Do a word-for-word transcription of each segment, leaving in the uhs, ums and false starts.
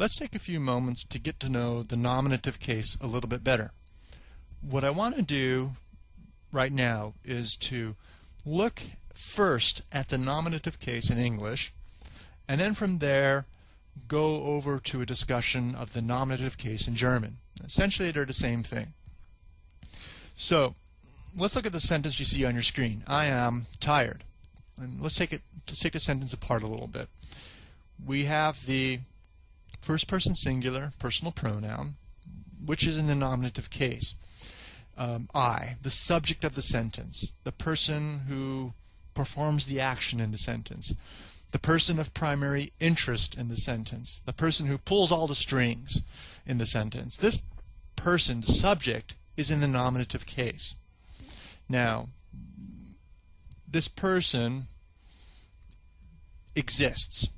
Let's take a few moments to get to know the nominative case a little bit better. What I want to do right now is to look first at the nominative case in English, and then from there go over to a discussion of the nominative case in German. Essentially they're the same thing. So let's look at the sentence you see on your screen. I am tired. And let's take it let's take the sentence apart a little bit. We have the first person singular personal pronoun, which is in the nominative case. Um, I, the subject of the sentence, the person who performs the action in the sentence, the person of primary interest in the sentence, the person who pulls all the strings in the sentence. This person, the subject, is in the nominative case. Now, this person exists,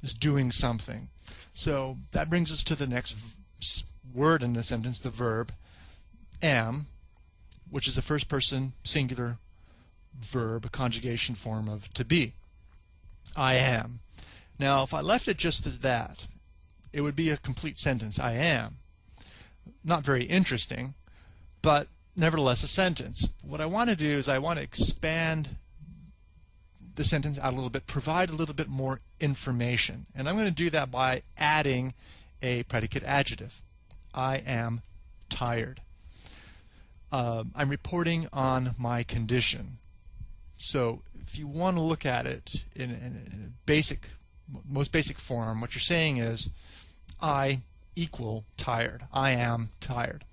is doing something. So that brings us to the next word in the sentence, the verb am, which is a first person singular verb, a conjugation form of to be. I am. Now if I left it just as that, it would be a complete sentence. I am. Not very interesting, but nevertheless a sentence. What I want to do is I want to expand the sentence out a little bit, provide a little bit more information. And I'm going to do that by adding a predicate adjective. I am tired. Um, I'm reporting on my condition. So if you want to look at it in, in, in a basic, most basic form, what you're saying is I equal tired. I am tired.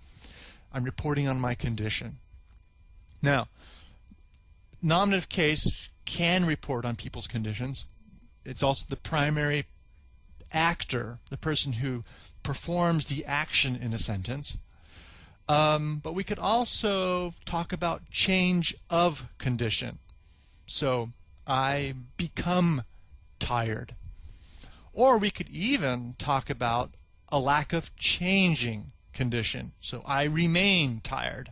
I'm reporting on my condition. Now, nominative case can report on people's conditions. It's also the primary actor, the person who performs the action in a sentence. Um, but we could also talk about change of condition. So I become tired. Or we could even talk about a lack of changing condition. So I remain tired.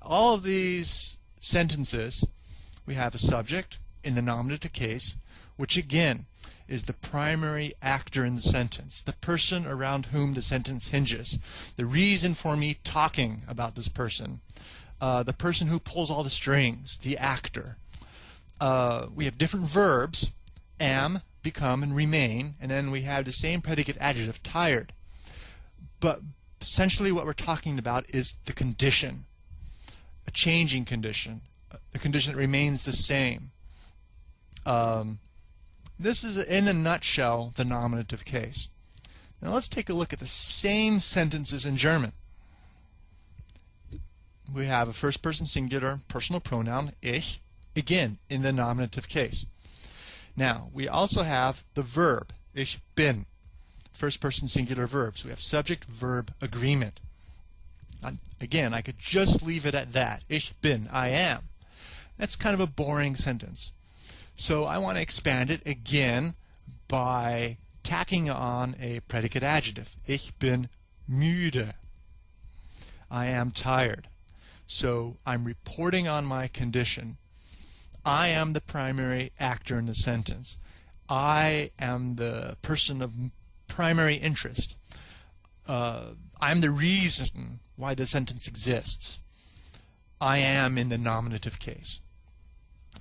All of these sentences, we have a subject in the nominative case, which again is the primary actor in the sentence, the person around whom the sentence hinges, the reason for me talking about this person, uh, the person who pulls all the strings, the actor. Uh, we have different verbs, am, become, and remain, and then we have the same predicate adjective, tired. But essentially what we're talking about is the condition, a changing condition, the condition that remains the same. Um, this is, in a nutshell, the nominative case. Now let's take a look at the same sentences in German. We have a first person singular personal pronoun, ich, again in the nominative case. Now we also have the verb, ich bin, first person singular verbs. So we have subject verb agreement. And again, I could just leave it at that. Ich bin, I am. That's kind of a boring sentence. So I want to expand it again by tacking on a predicate adjective. Ich bin müde. I am tired. So I'm reporting on my condition. I am the primary actor in the sentence. I am the person of primary interest. Uh, I'm the reason why the sentence exists. I am in the nominative case.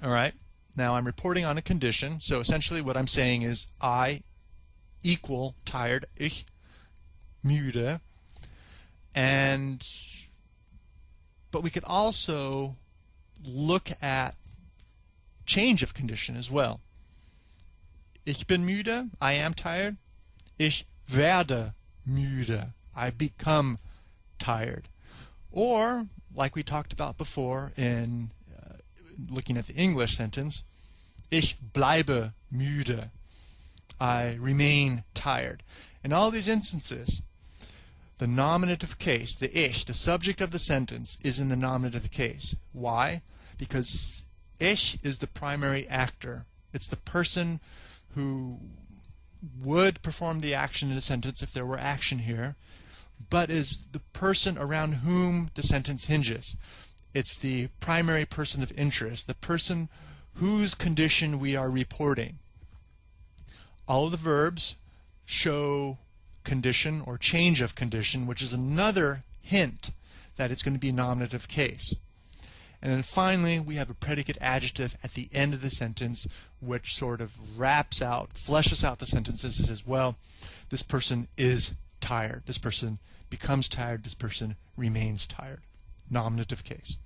All right. Now I'm reporting on a condition, so essentially what I'm saying is I equal tired, ich müde, and but we could also look at change of condition as well. Ich bin müde, I am tired. Ich werde müde, I become tired. Or, like we talked about before in looking at the English sentence, ich bleibe müde. I remain tired. In all these instances, the nominative case, the ich, the subject of the sentence, is in the nominative case. Why? Because ich is the primary actor. It's the person who would perform the action in a sentence if there were action here, but is the person around whom the sentence hinges. It's the primary person of interest, the person whose condition we are reporting. All of the verbs show condition or change of condition, which is another hint that it's going to be a nominative case. And then finally, we have a predicate adjective at the end of the sentence, which sort of wraps out, fleshes out the sentences and says, well, this person is tired. This person becomes tired. This person remains tired. Nominative case.